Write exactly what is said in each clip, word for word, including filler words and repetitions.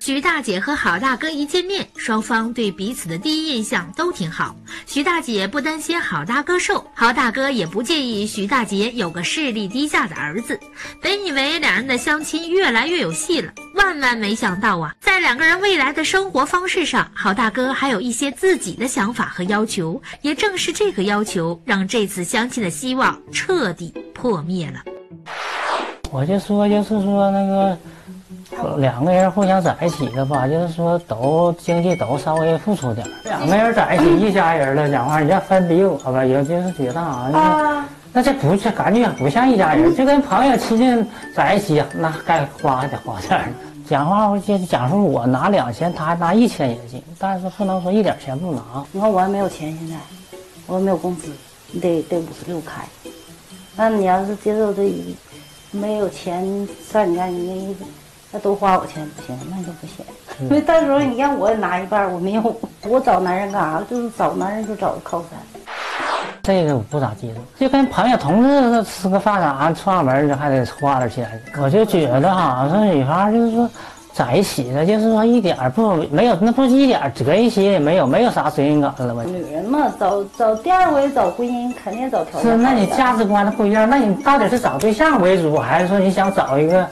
徐大姐和郝大哥一见面，双方对彼此的第一印象都挺好。徐大姐不担心郝大哥瘦，郝大哥也不介意徐大姐有个视力低下的儿子。本以为两人的相亲越来越有戏了，万万没想到啊，在两个人未来的生活方式上，郝大哥还有一些自己的想法和要求。也正是这个要求，让这次相亲的希望彻底破灭了。我就说，就是说那个。两个人互相在一起的吧，就是说都经济都稍微付出点。两个人在一起一家人了，讲话人家分比我吧，尤其是觉得啊，那那这不是感觉不像一家人，就跟朋友亲近在一起，那该花得花点儿。讲话就是讲说我拿两千，他还拿一千也行，但是不能说一点钱不拿。你看我还没有钱，现在我还没有工资，你得得五十六开。那你要是接受这没有钱上你家你。那都花我钱不行，那就不行。因为到时候你让我拿一半，我没有，我找男人干啥？就是找男人就找个靠山。这个我不咋接受，就跟朋友同事吃个饭啥串门，还得花点钱。我就觉得哈，这女孩就是说在一起的，就是说一点不没有，那不一点责任心也没有，没有啥责任感了吧？女人嘛，找找第二位找婚姻，肯定找条件。是，那你价值观的不一样，那你到底是找对象为主，还是说你想找一个？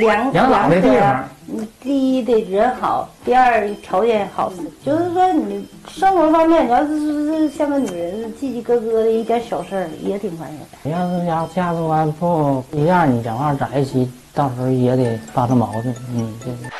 两两个，你第一得人好，第二条件好，就是说你生活方面，你要是像个女人叽叽咯咯的一点小事儿也挺烦人。你要是家价值观不一样，你讲话在一起，到时候也得发生矛盾。嗯，对。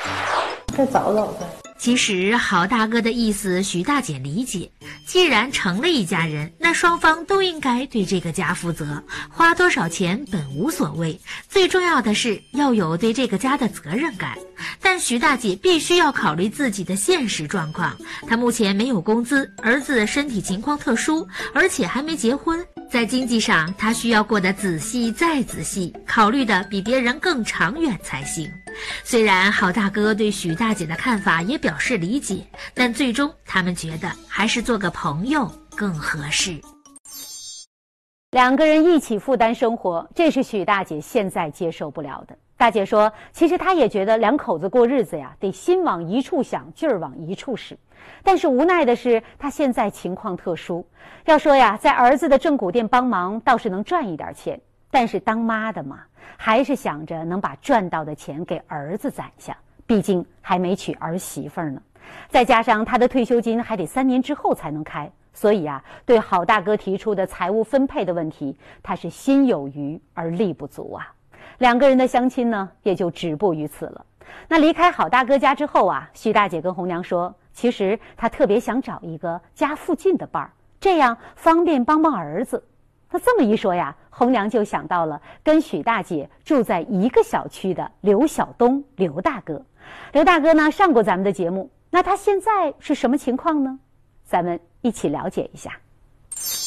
再找找呗。其实郝大哥的意思，徐大姐理解。既然成了一家人，那双方都应该对这个家负责，花多少钱本无所谓，最重要的是要有对这个家的责任感。但徐大姐必须要考虑自己的现实状况，她目前没有工资，儿子身体情况特殊，而且还没结婚，在经济上她需要过得仔细再仔细，考虑的比别人更长远才行。虽然郝大哥对许大姐的看法也表示理解，但最终他们觉得还是做个朋友更合适。两个人一起负担生活，这是许大姐现在接受不了的。大姐说，其实她也觉得两口子过日子呀，得心往一处想，劲儿往一处使。但是无奈的是，她现在情况特殊。要说呀，在儿子的正骨店帮忙倒是能赚一点钱，但是当妈的嘛，还是想着能把赚到的钱给儿子攒下，毕竟还没娶儿媳妇呢。再加上她的退休金还得三年之后才能开。所以啊，对郝大哥提出的财务分配的问题，他是心有余而力不足啊。两个人的相亲呢，也就止步于此了。那离开郝大哥家之后啊，徐大姐跟红娘说，其实她特别想找一个家附近的伴儿，这样方便帮帮儿子。那这么一说呀，红娘就想到了跟许大姐住在一个小区的刘晓东刘大哥。刘大哥呢，上过咱们的节目，那他现在是什么情况呢？咱们一起了解一下。